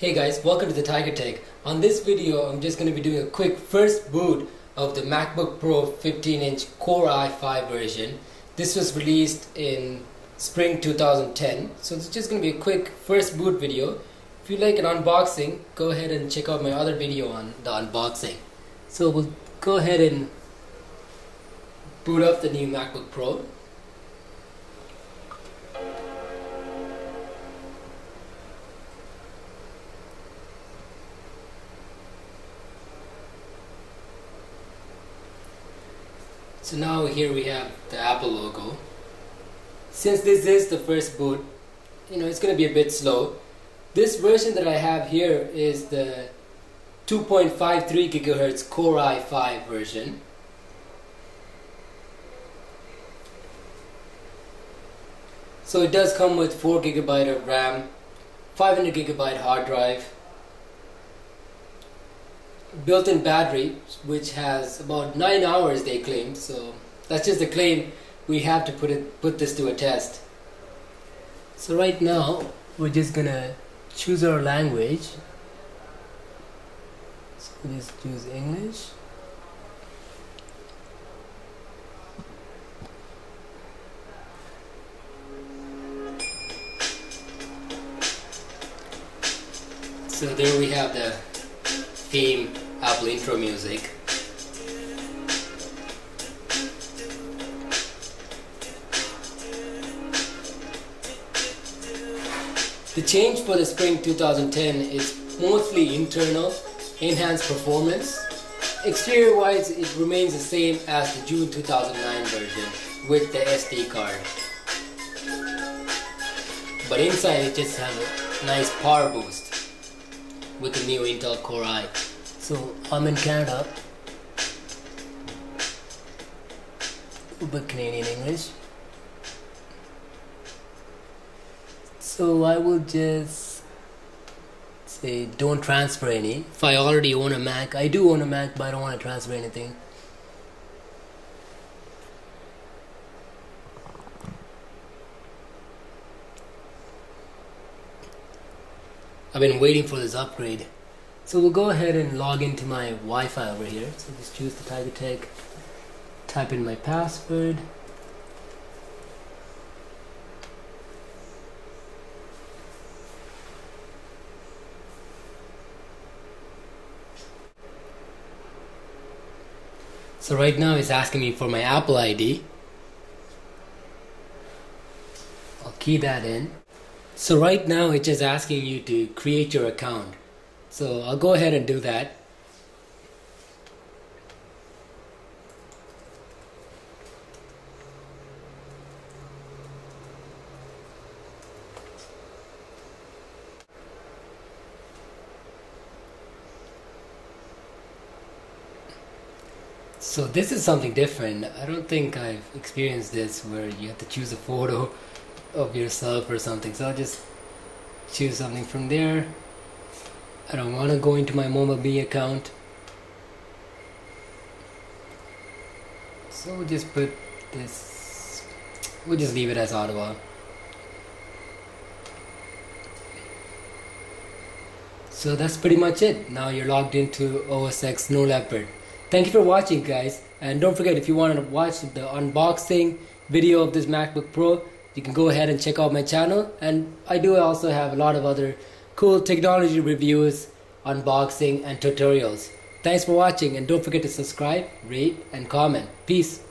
Hey guys, welcome to the Tiger Tech. On this video, I'm just going to be doing a quick first boot of the MacBook Pro 15-inch Core i5 version. This was released in spring 2010. So it's just going to be a quick first boot video. If you like an unboxing, go ahead and check out my other video on the unboxing. So we'll go ahead and boot up the new MacBook Pro. So now here we have the Apple logo. Since this is the first boot, it's going to be a bit slow. This version that I have here is the 2.53 GHz Core i5 version. So it does come with 4 GB of RAM, 500 GB hard drive, built-in battery which has about 9 hours they claim, so that's just the claim. We have to put this to a test. So right now we're just gonna choose our language, so we'll just choose English. So there we have the theme, Apple intro music. The change for the spring 2010 is mostly internal, enhanced performance. Exterior wise, it remains the same as the June 2009 version with the SD card. But inside it just has a nice power boost with the new Intel Core i. So I'm in Canada, but Canadian English. So I will just say don't transfer any. If I already own a Mac, I do own a Mac, but I don't want to transfer anything. I've been waiting for this upgrade. So we'll go ahead and log into my Wi-Fi over here. So just choose the Tiger Tech, type in my password. So right now it's asking me for my Apple ID. I'll key that in. So right now it's just asking you to create your account. So I'll go ahead and do that. So this is something different. I don't think I've experienced this where you have to choose a photo of yourself or something. So I'll just choose something from there. I don't want to go into my MomoBee account, so we'll just leave it as Ottawa. So that's pretty much it. Now you're logged into OS X Snow Leopard. Thank you for watching, guys, and don't forget, if you want to watch the unboxing video of this MacBook Pro, you can go ahead and check out my channel. And I do also have a lot of other cool technology reviews, unboxing and tutorials. Thanks for watching, and don't forget to subscribe, rate and comment. Peace.